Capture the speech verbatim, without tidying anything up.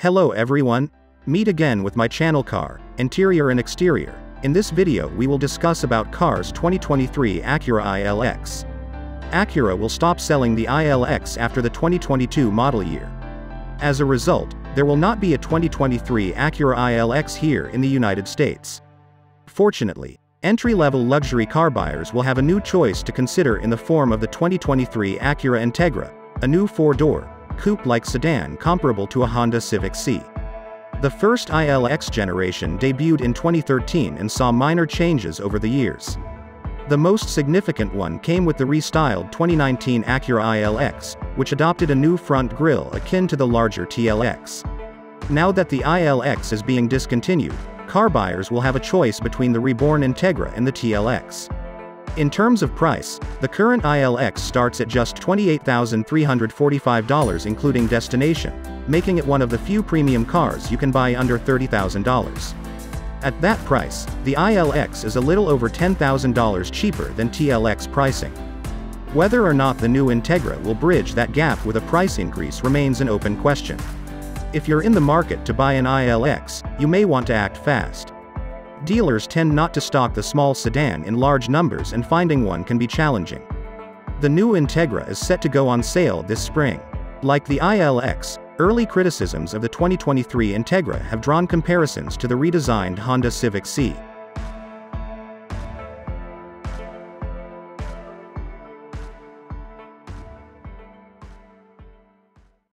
Hello everyone, meet again with my channel Car, Interior and Exterior. In this video we will discuss about Cars twenty twenty-three Acura I L X. Acura will stop selling the I L X after the twenty twenty-two model year. As a result, there will not be a twenty twenty-three Acura I L X here in the United States. Fortunately, entry-level luxury car buyers will have a new choice to consider in the form of the twenty twenty-three Acura Integra, a new four-door, coupe-like sedan comparable to a Honda Civic Si. The first I L X generation debuted in twenty thirteen and saw minor changes over the years. The most significant one came with the restyled twenty nineteen Acura I L X, which adopted a new front grille akin to the larger T L X. Now that the I L X is being discontinued, car buyers will have a choice between the reborn Integra and the T L X. In terms of price, the current I L X starts at just twenty-eight thousand three hundred forty-five dollars including destination, making it one of the few premium cars you can buy under thirty thousand dollars. At that price, the I L X is a little over ten thousand dollars cheaper than T L X pricing. Whether or not the new Integra will bridge that gap with a price increase remains an open question. If you're in the market to buy an I L X, you may want to act fast. Dealers tend not to stock the small sedan in large numbers and finding one can be challenging. The new Integra is set to go on sale this spring. Like the I L X, early criticisms of the twenty twenty-three Integra have drawn comparisons to the redesigned Honda Civic Si.